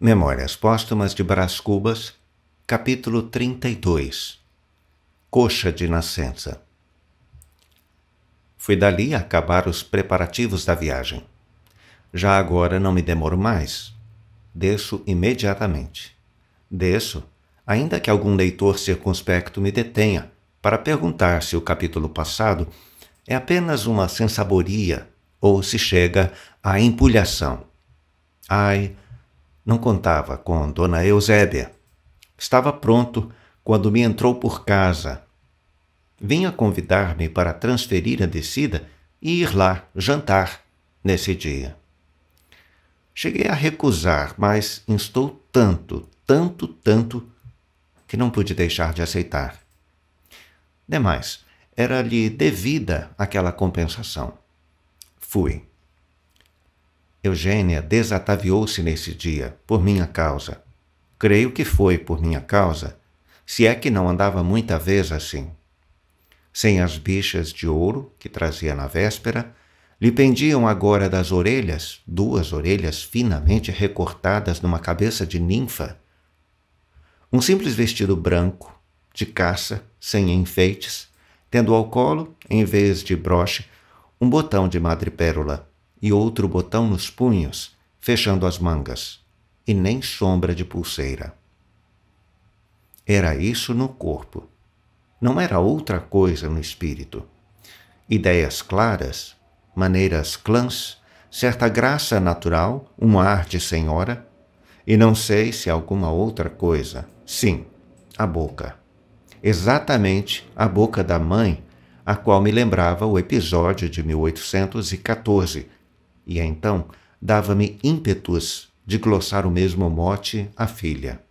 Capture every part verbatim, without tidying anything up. Memórias Póstumas de Brás Cubas, capítulo trinta e dois. Coxa de nascença. Fui dali acabar os preparativos da viagem. Já agora não me demoro mais. Desço imediatamente. Desço, ainda que algum leitor circunspecto me detenha para perguntar se o capítulo passado é apenas uma sensaboria ou se chega à empulhação. Ai... Não contava com Dona Eusébia. Estava pronto quando me entrou por casa. Vinha convidar-me para transferir a descida e ir lá jantar nesse dia. Cheguei a recusar, mas instou tanto, tanto, tanto, que não pude deixar de aceitar. Demais, era-lhe devida aquela compensação. Fui. Eugênia desataviou-se nesse dia, por minha causa. Creio que foi por minha causa, se é que não andava muita vez assim. Sem as bichas de ouro que trazia na véspera, lhe pendiam agora das orelhas, duas orelhas finamente recortadas numa cabeça de ninfa. Um simples vestido branco, de caça, sem enfeites, tendo ao colo, em vez de broche, um botão de madrepérola e outro botão nos punhos, fechando as mangas, e nem sombra de pulseira. Era isso no corpo. Não era outra coisa no espírito. Ideias claras, maneiras clãs, certa graça natural, um ar de senhora, e não sei se alguma outra coisa. Sim, a boca. Exatamente a boca da mãe, a qual me lembrava o episódio de mil oitocentos e quatorze, e então dava-me ímpetos de glossar o mesmo mote à filha.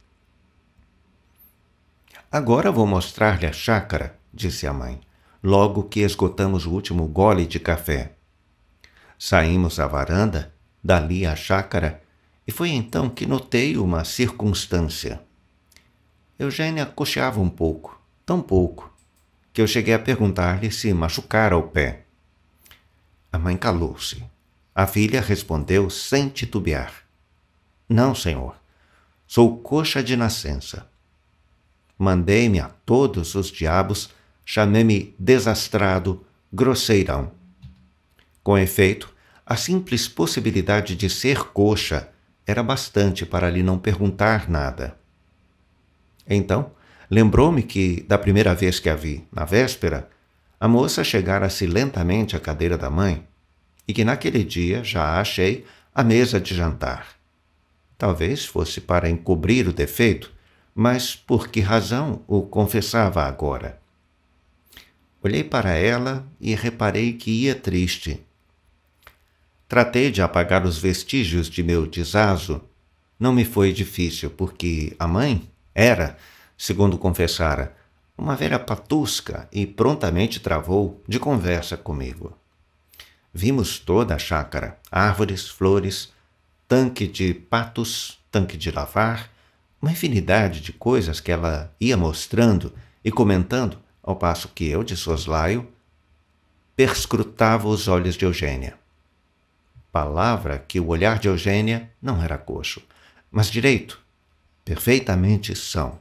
Agora vou mostrar-lhe a chácara, disse a mãe, logo que esgotamos o último gole de café. Saímos à varanda, dali à chácara, e foi então que notei uma circunstância. Eugênia coxeava um pouco, tão pouco, que eu cheguei a perguntar-lhe se machucara o pé. A mãe calou-se. A filha respondeu sem titubear. Não, senhor. Sou coxa de nascença. Mandei-me a todos os diabos, chamei-me desastrado, grosseirão. Com efeito, a simples possibilidade de ser coxa era bastante para lhe não perguntar nada. Então, lembrou-me que, da primeira vez que a vi, na véspera, a moça chegara-se lentamente à cadeira da mãe, e que naquele dia já achei a mesa de jantar. Talvez fosse para encobrir o defeito, mas por que razão o confessava agora? Olhei para ela e reparei que ia triste. Tratei de apagar os vestígios de meu desazo. Não me foi difícil, porque a mãe era, segundo confessara, uma velha patusca e prontamente travou de conversa comigo. Vimos toda a chácara, árvores, flores, tanque de patos, tanque de lavar, uma infinidade de coisas que ela ia mostrando e comentando, ao passo que eu, de soslaio, perscrutava os olhos de Eugênia. Palavra que o olhar de Eugênia não era coxo, mas direito, perfeitamente são.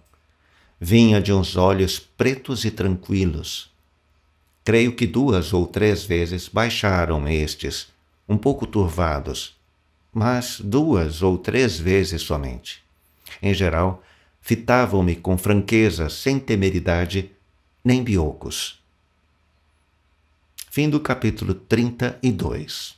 Vinha de uns olhos pretos e tranquilos. Creio que duas ou três vezes baixaram estes, um pouco turvados, mas duas ou três vezes somente. Em geral, fitavam-me com franqueza, sem temeridade, nem biocos. Fim do capítulo trinta e dois.